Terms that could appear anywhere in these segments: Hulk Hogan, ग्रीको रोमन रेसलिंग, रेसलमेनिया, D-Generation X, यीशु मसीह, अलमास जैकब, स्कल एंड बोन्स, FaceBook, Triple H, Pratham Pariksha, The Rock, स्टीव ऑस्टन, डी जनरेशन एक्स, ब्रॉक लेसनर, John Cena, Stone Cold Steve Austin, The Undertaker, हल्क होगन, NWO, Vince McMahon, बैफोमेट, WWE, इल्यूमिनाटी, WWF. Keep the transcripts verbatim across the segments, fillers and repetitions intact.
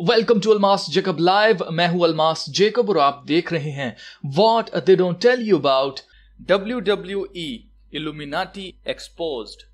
Welcome to अलमास जैकब live. मैं हूं अलमास जैकब और आप देख रहे हैं what they don't tell you about W W E इल्यूमिनाटी exposed.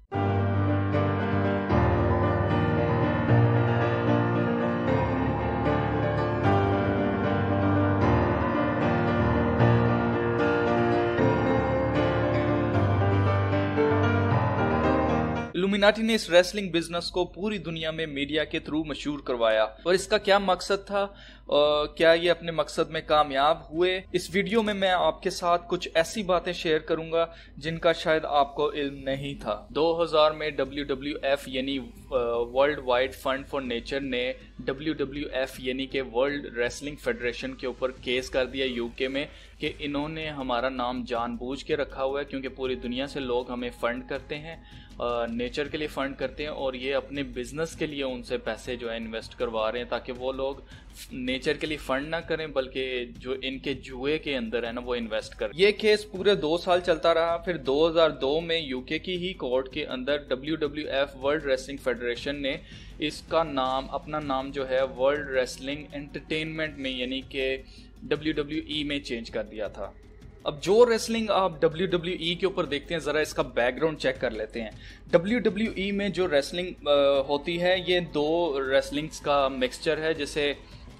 इल्यूमिनाटी ने इस रेसलिंग बिजनेस को पूरी दुनिया में मीडिया के थ्रू मशहूर करवाया और इसका क्या मकसद था, Uh, क्या ये अपने मकसद में कामयाब हुए। इस वीडियो में मैं आपके साथ कुछ ऐसी बातें शेयर करूंगा जिनका शायद आपको इल्म नहीं था। दो हज़ार में डब्ल्यू डब्ल्यू एफ यानी world wide fund for nature ने डब्ल्यू डब्ल्यू एफ यानी के वर्ल्ड रेसलिंग फेडरेशन के ऊपर केस कर दिया यूके में कि इन्होंने हमारा नाम जानबूझ के रखा हुआ है क्योंकि पूरी दुनिया से लोग हमें फंड करते हैं, नेचर के लिए फंड करते हैं और ये अपने बिजनेस के लिए उनसे पैसे जो है इन्वेस्ट करवा रहे हैं ताकि वो लोग नेचर के लिए फंड ना करें बल्कि जो इनके जुए के अंदर है ना वो इन्वेस्ट करें। ये केस पूरे दो साल चलता रहा। फिर दो हज़ार दो में यूके की ही कोर्ट के अंदर W W F world wrestling federation ने इसका नाम अपना नाम जो है वर्ल्ड रेसलिंग एंटरटेनमेंट में यानी कि डब्ल्यू डब्ल्यू ई में चेंज कर दिया था। अब जो रेसलिंग आप डब्ल्यू डब्ल्यू ई के ऊपर देखते हैं ज़रा इसका बैकग्राउंड चेक कर लेते हैं। डब्ल्यू डब्ल्यू ई में जो रेसलिंग होती है ये दो रेसलिंग्स का मिक्सचर है, जैसे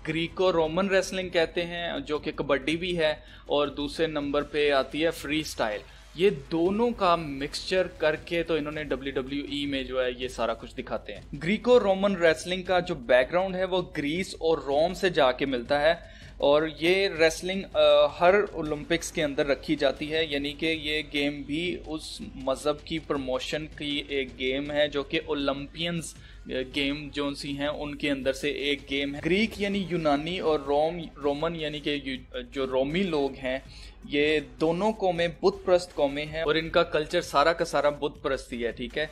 ग्रीको रोमन रेसलिंग कहते हैं जो कि कबड्डी भी है और दूसरे नंबर पे आती है फ्री स्टाइल। ये दोनों का मिक्सचर करके तो इन्होंने डब्ल्यू डब्ल्यू ई में जो है ये सारा कुछ दिखाते हैं। ग्रीको रोमन रेसलिंग का जो बैकग्राउंड है वो ग्रीस और रोम से जाके मिलता है और ये रेसलिंग हर ओलंपिक्स के अंदर रखी जाती है यानी कि ये गेम भी उस मज़हब की प्रमोशन की एक गेम है जो कि ओलंपियंस गेम जो सी हैं उनके अंदर से एक गेम है। ग्रीक यानी यूनानी और रोम रोमन यानी कि जो रोमी लोग हैं ये दोनों कौमें बुत प्रस्त कौमें हैं और इनका कल्चर सारा का सारा बुत प्रस्ती है, ठीक है।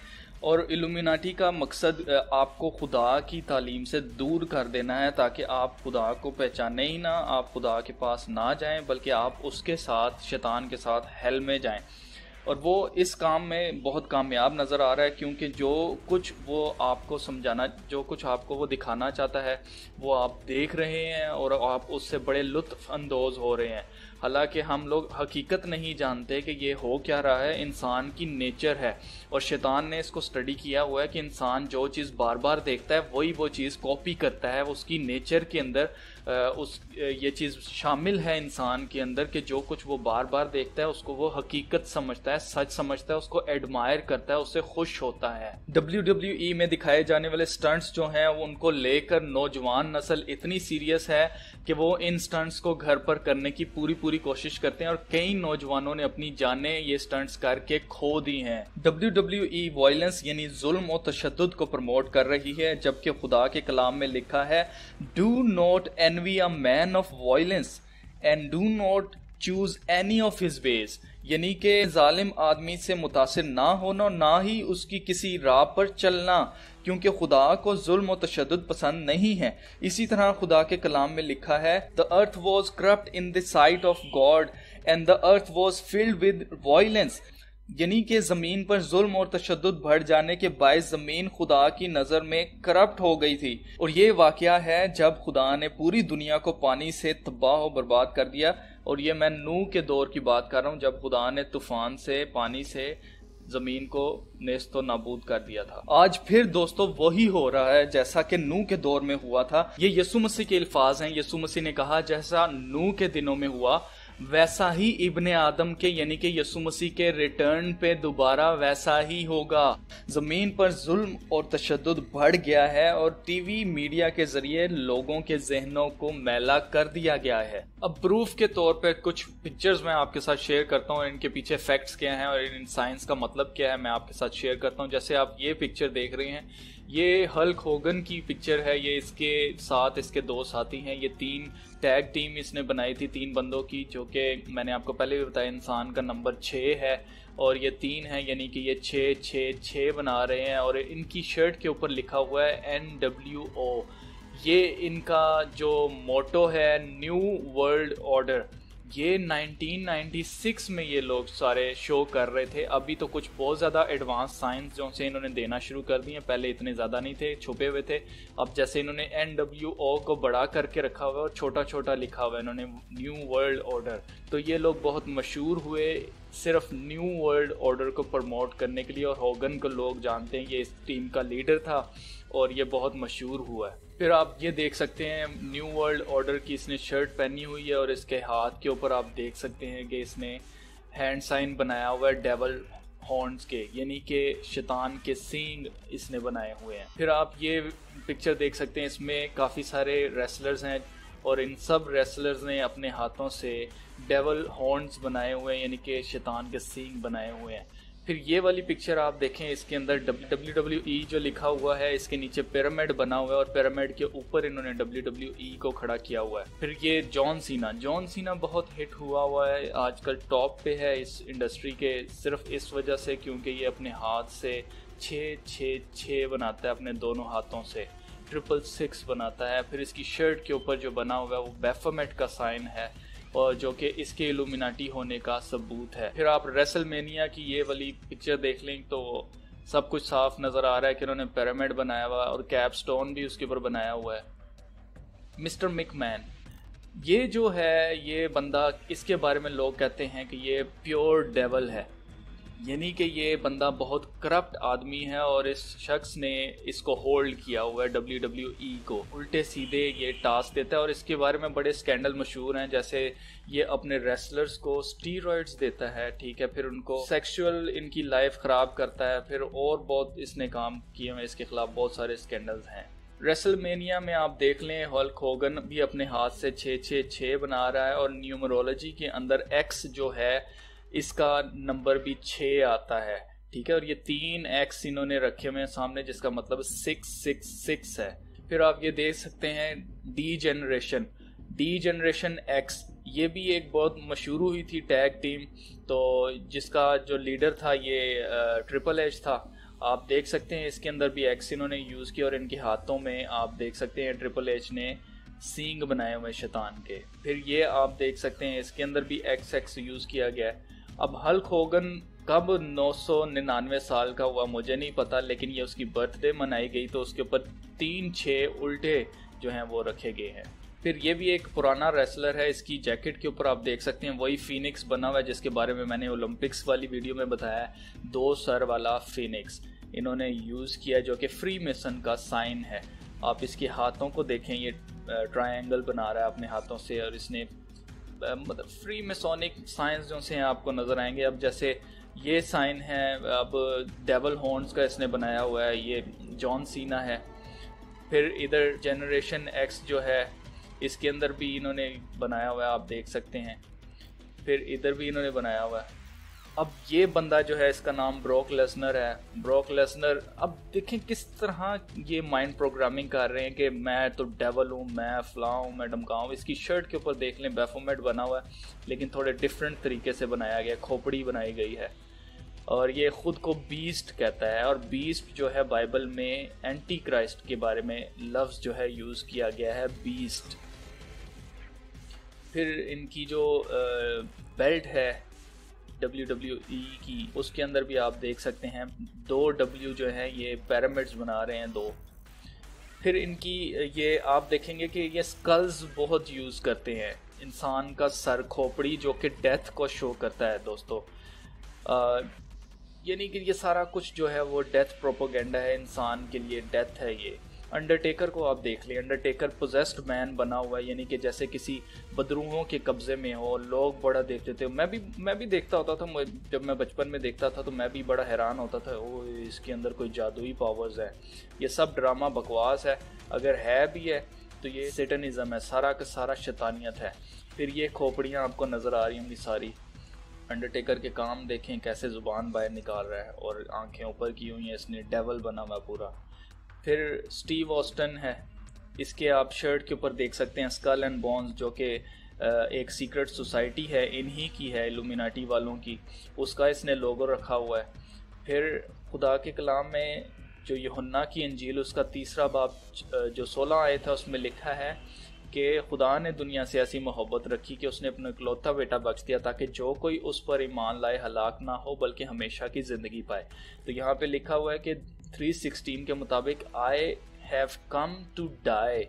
और इल्यूमिनाटी का मकसद आपको खुदा की तालीम से दूर कर देना है ताकि आप खुदा को पहचाने ही ना, आप खुदा के पास ना जाएं बल्कि आप उसके साथ शैतान के साथ हेल में जाएं और वो इस काम में बहुत कामयाब नज़र आ रहा है क्योंकि जो कुछ वो आपको समझाना जो कुछ आपको वो दिखाना चाहता है वो आप देख रहे हैं और आप उससे बड़े लुत्फ़ अंदोज़ हो रहे हैं। हालांकि हम लोग हकीकत नहीं जानते कि ये हो क्या रहा है, इंसान की नेचर है और शैतान ने इसको स्टडी किया हुआ है कि इंसान जो चीज़ बार बार देखता है वही वो चीज़ कॉपी करता है। उसकी नेचर के अंदर उस ये चीज़ शामिल है इंसान के अंदर कि जो कुछ वो बार बार देखता है उसको वो हकीकत समझता है, सच समझता है, उसको एडमायर करता है, उससे खुश होता है। डब्ल्यू डब्ल्यू ई में दिखाए जाने वाले स्टंट्स जो हैं वो उनको लेकर नौजवान नस्ल इतनी सीरियस है कि वो इन स्टंट्स को घर पर करने की पूरी पूरी कोशिश करते हैं और कई नौजवानों ने अपनी जानें ये स्टंट्स करके खो दी हैं। डब्ल्यू डब्ल्यू ई वायलेंस यानी जुल्म और तशद्दुद को प्रमोट कर रही है जबकि खुदा के कलाम में लिखा है do not envy a man of violence and do not choose any of his ways यानी कि जालिम आदमी से मुतासिर ना होना ना ही उसकी किसी राह पर चलना क्योंकि खुदा को जुल्म और तशद्दुद पसंद नहीं है। इसी तरह खुदा के कलाम में लिखा है the earth was corrupt in the sight of God and the earth was filled with violence यानी कि ज़मीन पर जुल्म और तशद्दुद बढ़ जाने के बायस ज़मीन खुदा की नज़र में करप्ट हो गई थी। और ये वाकया है जब खुदा ने पूरी दुनिया को पानी से तबाह और बर्बाद कर दिया और ये मैं नूह के दौर की बात कर रहा हूँ जब खुदा ने तूफ़ान से पानी से ज़मीन को नेस्तो नाबूद कर दिया था। आज फिर दोस्तों वही हो रहा है जैसा कि नूह के दौर में हुआ था। ये यीशु मसीह के अल्फाज हैं। यीशु मसीह ने कहा जैसा नूह के दिनों में हुआ वैसा ही इब्ने आदम के यानी कि यीशु मसीह के रिटर्न पे दोबारा वैसा ही होगा। ज़मीन पर जुल्म और तशद्दुद बढ़ गया है और टीवी मीडिया के ज़रिए लोगों के जहनों को मैला कर दिया गया है। अब प्रूफ के तौर पे कुछ पिक्चर्स मैं आपके साथ शेयर करता हूँ, इनके पीछे फैक्ट्स क्या हैं और इन साइंस का मतलब क्या है मैं आपके साथ शेयर करता हूँ। जैसे आप ये पिक्चर देख रहे हैं ये हल्क होगन की पिक्चर है। ये इसके साथ इसके दो साथी हैं। ये तीन टैग टीम इसने बनाई थी तीन बंदों की जो कि मैंने आपको पहले भी बताया इंसान का नंबर छः है और ये तीन है यानी कि ये छः छः छः बना रहे हैं और इनकी शर्ट के ऊपर लिखा हुआ है एन डब्ल्यू ओ। ये इनका जो मोटो है न्यू वर्ल्ड ऑर्डर ये नाइनटीन नाइंटी सिक्स में ये लोग सारे शो कर रहे थे। अभी तो कुछ बहुत ज़्यादा एडवांस साइंस जो से इन्होंने देना शुरू कर दिए, पहले इतने ज़्यादा नहीं थे, छुपे हुए थे। अब जैसे इन्होंने एन डब्ल्यू ओ को बड़ा करके रखा हुआ है और छोटा छोटा लिखा हुआ है इन्होंने न्यू वर्ल्ड ऑर्डर। तो ये लोग बहुत मशहूर हुए सिर्फ न्यू वर्ल्ड ऑर्डर को प्रमोट करने के लिए, और होगन को लोग जानते हैं, ये इस टीम का लीडर था और ये बहुत मशहूर हुआ है। फिर आप ये देख सकते हैं न्यू वर्ल्ड ऑर्डर की इसने शर्ट पहनी हुई है और इसके हाथ के ऊपर आप देख सकते हैं कि इसने हैंड साइन बनाया हुआ है डेवल हॉर्न्स के, यानी कि शैतान के सींग इसने बनाए हुए हैं। फिर आप ये पिक्चर देख सकते हैं, इसमें काफ़ी सारे रेसलर्स हैं और इन सब रेसलर्स ने अपने हाथों से डेवल हॉर्न्स बनाए हुए हैं, यानी कि शैतान के सींग बनाए हुए हैं। फिर ये वाली पिक्चर आप देखें, इसके अंदर डब्ल्यू डब्ल्यू ई जो लिखा हुआ है, इसके नीचे पिरामिड बना हुआ है और पिरामिड के ऊपर इन्होंने डब्ल्यू डब्ल्यू ई को खड़ा किया हुआ है। फिर ये जॉन सीना, जॉन सीना बहुत हिट हुआ हुआ है, आजकल टॉप पे है इस इंडस्ट्री के, सिर्फ इस वजह से क्योंकि ये अपने हाथ से छः छः छः बनाता है, अपने दोनों हाथों से ट्रिपल सिक्स बनाता है। फिर इसकी शर्ट के ऊपर जो बना हुआ है वो बैफोमेट का साइन है और जो कि इसके इल्यूमिनाटी होने का सबूत है। फिर आप रेसलमेनिया की ये वाली पिक्चर देख लें तो सब कुछ साफ नज़र आ रहा है कि उन्होंने पिरामिड बनाया हुआ और कैपस्टोन भी उसके ऊपर बनाया हुआ है। मिस्टर मैकमैन, ये जो है ये बंदा, इसके बारे में लोग कहते हैं कि ये प्योर डेवल है, यानी कि ये बंदा बहुत करप्ट आदमी है और इस शख्स ने इसको होल्ड किया हुआ है डब्ल्यू डब्ल्यू ई को, उल्टे सीधे ये टास्क देता है। और इसके बारे में बड़े स्कैंडल मशहूर हैं, जैसे ये अपने रेसलर्स को स्टीरॉइड्स देता है, ठीक है, फिर उनको सेक्सुअल इनकी लाइफ ख़राब करता है, फिर और बहुत इसने काम किए हैं, इसके खिलाफ बहुत सारे स्कैंडल्स हैं। रेसलमेनिया में आप देख लें हल्क होगन भी अपने हाथ से छः छः छः बना रहा है और न्यूमरोलॉजी के अंदर एक्स जो है इसका नंबर भी छः आता है, ठीक है, और ये तीन एक्स इन्होंने रखे हुए हैं सामने, जिसका मतलब सिक्स सिक्स सिक्स है। फिर आप ये देख सकते हैं D generation डी जनरेशन एक्स, ये भी एक बहुत मशहूर हुई थी टैग टीम, तो जिसका जो लीडर था ये ट्रिपल एच था। आप देख सकते हैं इसके अंदर भी एक्स इन्होंने यूज़ किया और इनके हाथों में आप देख सकते हैं ट्रिपल एच ने सींग बनाए हुए शैतान के। फिर ये आप देख सकते हैं इसके अंदर भी एक्स एक्स यूज़ किया गया है। अब हल्क होगन कब नौ सौ निन्यानवे साल का हुआ मुझे नहीं पता, लेकिन ये उसकी बर्थडे मनाई गई तो उसके ऊपर तीन छः उल्टे जो हैं वो रखे गए हैं। फिर ये भी एक पुराना रेसलर है, इसकी जैकेट के ऊपर आप देख सकते हैं वही फिनिक्स बना हुआ है जिसके बारे में मैंने ओलंपिक्स वाली वीडियो में बताया है, दो सर वाला फिनिक्स इन्होंने यूज़ किया जो कि फ्री मेसन का साइन है। आप इसके हाथों को देखें, ये ट्राइंगल बना रहा है अपने हाथों से और इसने मतलब फ्री मेसोनिक साइंस जो से हैं आपको नज़र आएंगे। अब जैसे ये साइन है, अब डेवल हॉर्न्स का इसने बनाया हुआ है, ये जॉन सीना है। फिर इधर जनरेशन एक्स जो है इसके अंदर भी इन्होंने बनाया हुआ है, आप देख सकते हैं, फिर इधर भी इन्होंने बनाया हुआ है। अब ये बंदा जो है इसका नाम ब्रॉक लेसनर है, ब्रॉक लेसनर। अब देखें किस तरह ये माइंड प्रोग्रामिंग कर रहे हैं कि मैं तो डेवल हूँ, मैं फलाँ हूँ, मैं डमका हूँ। इसकी शर्ट के ऊपर देख लें बैफोमेट बना हुआ है, लेकिन थोड़े डिफरेंट तरीके से बनाया गया, खोपड़ी बनाई गई है और ये ख़ुद को बीस्ट कहता है। और बीस्ट जो है बाइबल में एंटी क्राइस्ट के बारे में लफ्ज़ जो है यूज़ किया गया है, बीस्ट। फिर इनकी जो बेल्ट है डब्ल्यू डब्ल्यू ई की, उसके अंदर भी आप देख सकते हैं दो डब्ल्यू जो हैं ये पिरामिड्स बना रहे हैं दो। फिर इनकी ये आप देखेंगे कि ये स्कल्स बहुत यूज़ करते हैं, इंसान का सर, खोपड़ी जो कि डेथ को शो करता है दोस्तों, यानी कि ये सारा कुछ जो है वो डेथ प्रोपोगेंडा है, इंसान के लिए डेथ है ये। अंडरटेकर को आप देख लें, अंडरटेकर पोजेस्ड मैन बना हुआ है, यानी कि जैसे किसी बदरूहों के कब्ज़े में हो। लोग बड़ा देखते थे, मैं भी मैं भी देखता होता था, जब मैं बचपन में देखता था तो मैं भी बड़ा हैरान होता था, ओ इसके अंदर कोई जादुई पावर्स है। ये सब ड्रामा बकवास है, अगर है भी है तो ये सेटनिज़म है, सारा का सारा शैतानियत है। फिर ये खोपड़ियाँ आपको नज़र आ रही होंगी सारी, अंडरटेकर के काम देखें कैसे ज़ुबान बाहर निकाल रहा है और आँखें ऊपर की हुई हैं, इसने डेवल बना हुआ पूरा। फिर स्टीव ऑस्टन है, इसके आप शर्ट के ऊपर देख सकते हैं स्कल एंड बोन्स, जो कि एक सीक्रेट सोसाइटी है, इन्हीं की है इल्यूमिनाटी वालों की, उसका इसने लोगो रखा हुआ है। फिर खुदा के कलाम में जो यूहन्ना की इंजील उसका तीसरा बाब जो सोलह आयत है उसमें लिखा है कि खुदा ने दुनिया से ऐसी मोहब्बत रखी कि उसने अपना इकलौता बेटा बख्श दिया ताकि जो कोई उस पर ईमान लाए हलाक ना हो बल्कि हमेशा की ज़िंदगी पाए। तो यहाँ पे लिखा हुआ है कि थ्री सिक्सटीन के मुताबिक I have come to die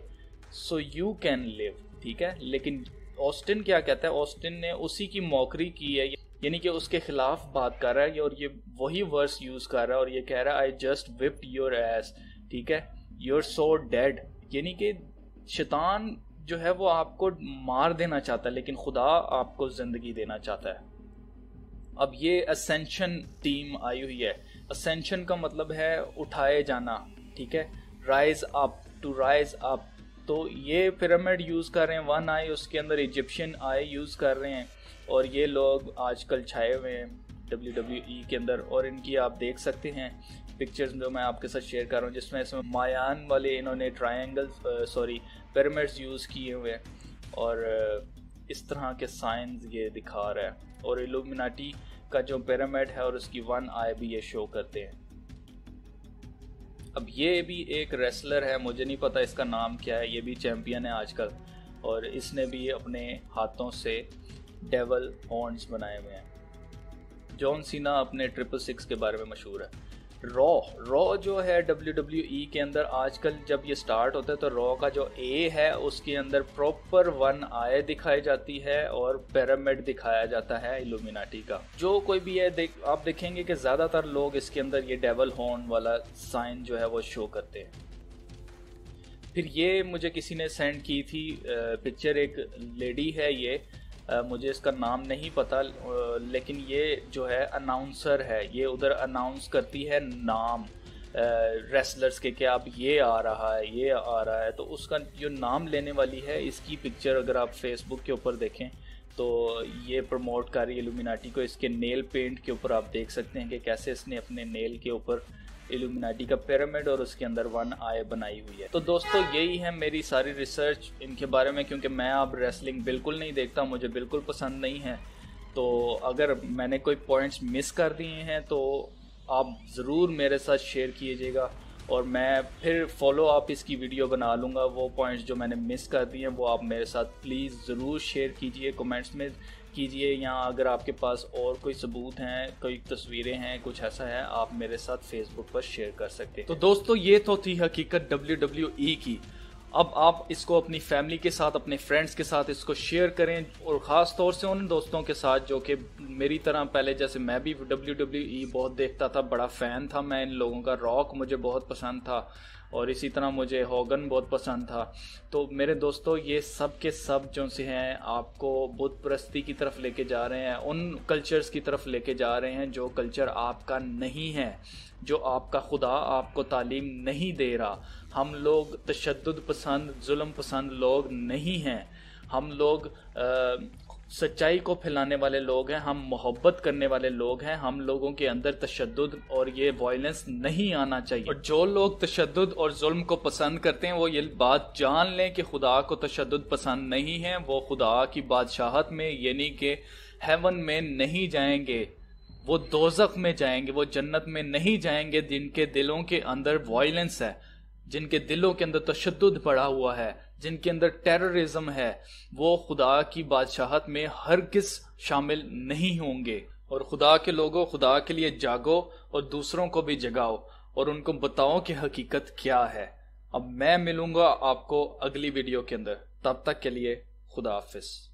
so you can live, ठीक है। लेकिन ऑस्टिन क्या कहता है, ऑस्टिन ने उसी की मौकरी की है, यानी कि उसके खिलाफ बात कर रहा है और ये वही वर्स यूज़ कर रहा है और ये कह रहा है I just whipped your ass, ठीक है, यूर सो डेड, यानी कि शैतान जो है वो आपको मार देना चाहता है लेकिन खुदा आपको ज़िंदगी देना चाहता है। अब ये असेंशन टीम आई हुई है, असेंशन का मतलब है उठाए जाना, ठीक है, rise up, to rise up. तो ये पिरामिड यूज़ कर रहे हैं, वन आई उसके अंदर इजिप्शियन आई यूज़ कर रहे हैं और ये लोग आजकल छाए हुए हैं डब्ल्यू डब्ल्यू ई के अंदर और इनकी आप देख सकते हैं पिक्चर्स जो मैं आपके साथ शेयर कर रहा हूँ जिसमें इसमें मायान वाले इन्होंने ट्रायंगल सॉरी पिरामिड्स यूज़ किए हुए हैं और इस तरह के साइंस ये दिखा रहा है और इल्यूमिनाटी का जो पिरामिड है और उसकी वन आई भी ये शो करते हैं। अब ये भी एक रेसलर है, मुझे नहीं पता इसका नाम क्या है, ये भी चैम्पियन है आजकल और इसने भी अपने हाथों से डेवल हॉर्न्स बनाए हुए हैं। जॉन सीना अपने ट्रिपल सिक्स के बारे में मशहूर है। रॉ रॉ जो है डब्ल्यू डब्ल्यू ई के अंदर आजकल जब ये स्टार्ट होता है तो रॉ का जो ए है उसके अंदर प्रॉपर वन आय दिखाई जाती है और पिरामिड दिखाया जाता है इल्यूमिनाटी का। जो कोई भी है देख, आप देखेंगे कि ज़्यादातर लोग इसके अंदर ये डेविल हॉर्न वाला साइन जो है वो शो करते हैं। फिर ये मुझे किसी ने सेंड की थी पिक्चर, एक लेडी है ये, Uh, मुझे इसका नाम नहीं पता, uh, लेकिन ये जो है अनाउंसर है, ये उधर अनाउंस करती है नाम रेसलर्स uh, के कि आप ये आ रहा है ये आ रहा है, तो उसका जो नाम लेने वाली है इसकी पिक्चर अगर आप फेसबुक के ऊपर देखें तो ये प्रमोट कर रही है इल्यूमिनाटी को। इसके नेल पेंट के ऊपर आप देख सकते हैं कि कैसे इसने अपने नेल के ऊपर इल्यूमिनाटी का पिरामिड और उसके अंदर वन आई बनाई हुई है। तो दोस्तों यही है मेरी सारी रिसर्च इनके बारे में, क्योंकि मैं अब रेसलिंग बिल्कुल नहीं देखता, मुझे बिल्कुल पसंद नहीं है, तो अगर मैंने कोई पॉइंट्स मिस कर दिए हैं तो आप ज़रूर मेरे साथ शेयर कीजिएगा और मैं फिर फॉलो अप इसकी वीडियो बना लूँगा। वो पॉइंट्स जो मैंने मिस कर दिए हैं वो आप मेरे साथ प्लीज़ ज़रूर शेयर कीजिए, कमेंट्स में कीजिए, या अगर आपके पास और कोई सबूत हैं, कोई तस्वीरें हैं, कुछ ऐसा है, आप मेरे साथ फेसबुक पर शेयर कर सकते हैं। तो दोस्तों ये तो थी हकीकत डब्ल्यू डब्ल्यू ई की। अब आप इसको अपनी फैमिली के साथ, अपने फ्रेंड्स के साथ इसको शेयर करें और ख़ास तौर से उन दोस्तों के साथ जो कि मेरी तरह पहले, जैसे मैं भी डब्ल्यू डब्ल्यू ई बहुत देखता था, बड़ा फ़ैन था मैं इन लोगों का, रॉक मुझे बहुत पसंद था और इसी तरह मुझे होगन बहुत पसंद था। तो मेरे दोस्तों ये सब के सब जो से हैं आपको बुत परस्ती की तरफ लेके जा रहे हैं, उन कल्चर्स की तरफ लेके जा रहे हैं जो कल्चर आपका नहीं है, जो आपका खुदा आपको तालीम नहीं दे रहा। हम लोग तशद्दुद पसंद, जुल्म पसंद लोग नहीं हैं, हम लोग आ, सच्चाई को फैलाने वाले लोग हैं, हम मोहब्बत करने वाले लोग हैं। हम लोगों के अंदर तशद्दुद और ये वायलेंस नहीं आना चाहिए। और जो लोग तशद्दुद और जुल्म को पसंद करते हैं वो ये बात जान लें कि खुदा को तशद्दुद पसंद नहीं है, वो खुदा की बादशाहत में यानी कि हेवन में नहीं जाएंगे, वो दोज़ख में जाएंगे, वो जन्नत में नहीं जाएंगे। जिनके दिलों के अंदर वायलेंस है, जिनके दिलों के अंदर तशद्दुद बढ़ा हुआ है, जिनके अंदर टेररिज्म है, वो खुदा की बादशाहत में हरगिज़ शामिल नहीं होंगे। और खुदा के लोगों, खुदा के लिए जागो और दूसरों को भी जगाओ और उनको बताओ कि हकीकत क्या है। अब मैं मिलूंगा आपको अगली वीडियो के अंदर, तब तक के लिए खुदा हाफिज़।